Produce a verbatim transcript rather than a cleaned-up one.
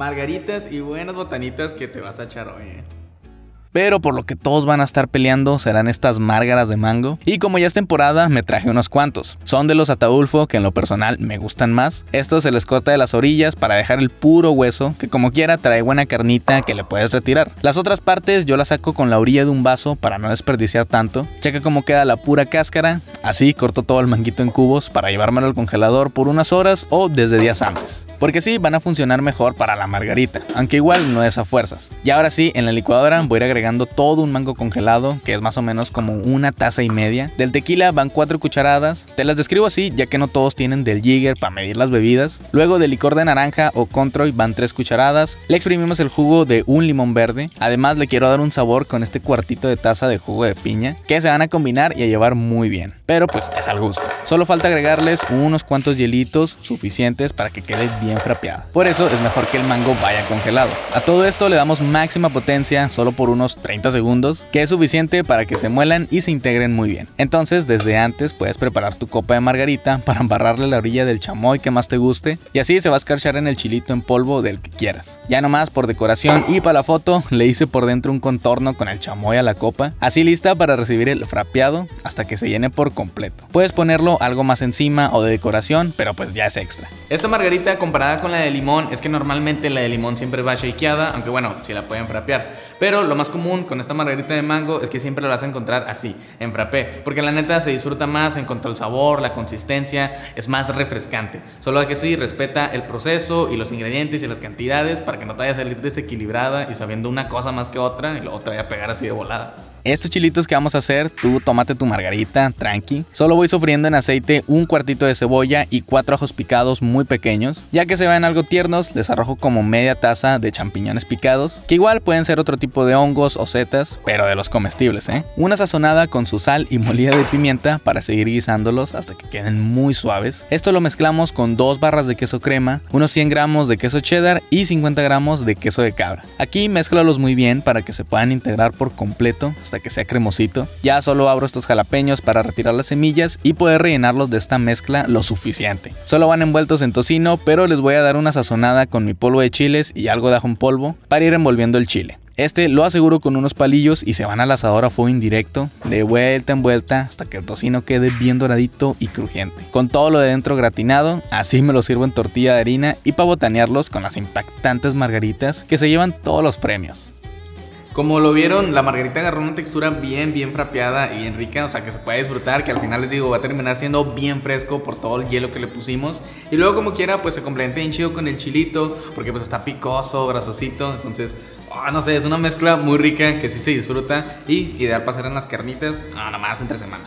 margaritas y buenas botanitas que te vas a echar hoy, ¿eh? Pero por lo que todos van a estar peleando serán estas márgaras de mango. Y como ya es temporada, me traje unos cuantos. Son de los Ataulfo, que en lo personal me gustan más. Estos se les corta de las orillas para dejar el puro hueso, que como quiera trae buena carnita que le puedes retirar. Las otras partes yo las saco con la orilla de un vaso para no desperdiciar tanto. Checa cómo queda la pura cáscara. Así corto todo el manguito en cubos para llevármelo al congelador por unas horas o desde días antes. Porque sí, van a funcionar mejor para la margarita, aunque igual no es a fuerzas. Y ahora sí, en la licuadora voy a agregar agregando todo un mango congelado, que es más o menos como una taza y media. Del tequila van cuatro cucharadas. Te las describo así ya que no todos tienen del jigger para medir las bebidas. Luego de licor de naranja o Controy van tres cucharadas. Le exprimimos el jugo de un limón verde. Además le quiero dar un sabor con este cuartito de taza de jugo de piña, que se van a combinar y a llevar muy bien. Pero pues es al gusto. Solo falta agregarles unos cuantos hielitos suficientes para que quede bien frapeada. Por eso es mejor que el mango vaya congelado. A todo esto le damos máxima potencia solo por unos treinta segundos, que es suficiente para que se muelan y se integren muy bien. Entonces desde antes puedes preparar tu copa de margarita para embarrarle la orilla del chamoy que más te guste, y así se va a escarchar en el chilito en polvo del que quieras. Ya nomás por decoración y para la foto le hice por dentro un contorno con el chamoy a la copa, así lista para recibir el frapeado hasta que se llene por completo. Puedes ponerlo algo más encima o de decoración, pero pues ya es extra. Esta margarita comparada con la de limón es que normalmente la de limón siempre va shakeada, aunque bueno, si sí la pueden frapear, pero lo más común con esta margarita de mango es que siempre la vas a encontrar así, en frappé, porque la neta se disfruta más en cuanto al sabor, la consistencia, es más refrescante. Solo que sí, respeta el proceso y los ingredientes y las cantidades para que no te vaya a salir desequilibrada y sabiendo una cosa más que otra y luego te vaya a pegar así de volada. Estos chilitos que vamos a hacer, tú tómate tu margarita, tranqui. Solo voy sofriendo en aceite un cuartito de cebolla y cuatro ajos picados muy pequeños. Ya que se vean algo tiernos, les arrojo como media taza de champiñones picados, que igual pueden ser otro tipo de hongos o setas, pero de los comestibles, ¿eh? Una sazonada con su sal y molida de pimienta para seguir guisándolos hasta que queden muy suaves. Esto lo mezclamos con dos barras de queso crema, unos cien gramos de queso cheddar y cincuenta gramos de queso de cabra. Aquí mézclalos muy bien para que se puedan integrar por completo, hasta que sea cremosito. Ya solo abro estos jalapeños para retirar las semillas y poder rellenarlos de esta mezcla lo suficiente. Solo van envueltos en tocino, pero les voy a dar una sazonada con mi polvo de chiles y algo de ajo en polvo para ir envolviendo el chile. Este lo aseguro con unos palillos y se van al asador a fuego indirecto, de vuelta en vuelta hasta que el tocino quede bien doradito y crujiente. Con todo lo de dentro gratinado, así me lo sirvo en tortilla de harina y para botanearlos con las impactantes margaritas que se llevan todos los premios. Como lo vieron, la margarita agarró una textura bien, bien frapeada y bien rica, o sea que se puede disfrutar, que al final les digo, va a terminar siendo bien fresco por todo el hielo que le pusimos. Y luego como quiera, pues se complementa bien chido con el chilito, porque pues está picoso, grasosito, entonces, oh, no sé, es una mezcla muy rica que sí se disfruta y ideal para hacer en las carnitas, nada más entre semana.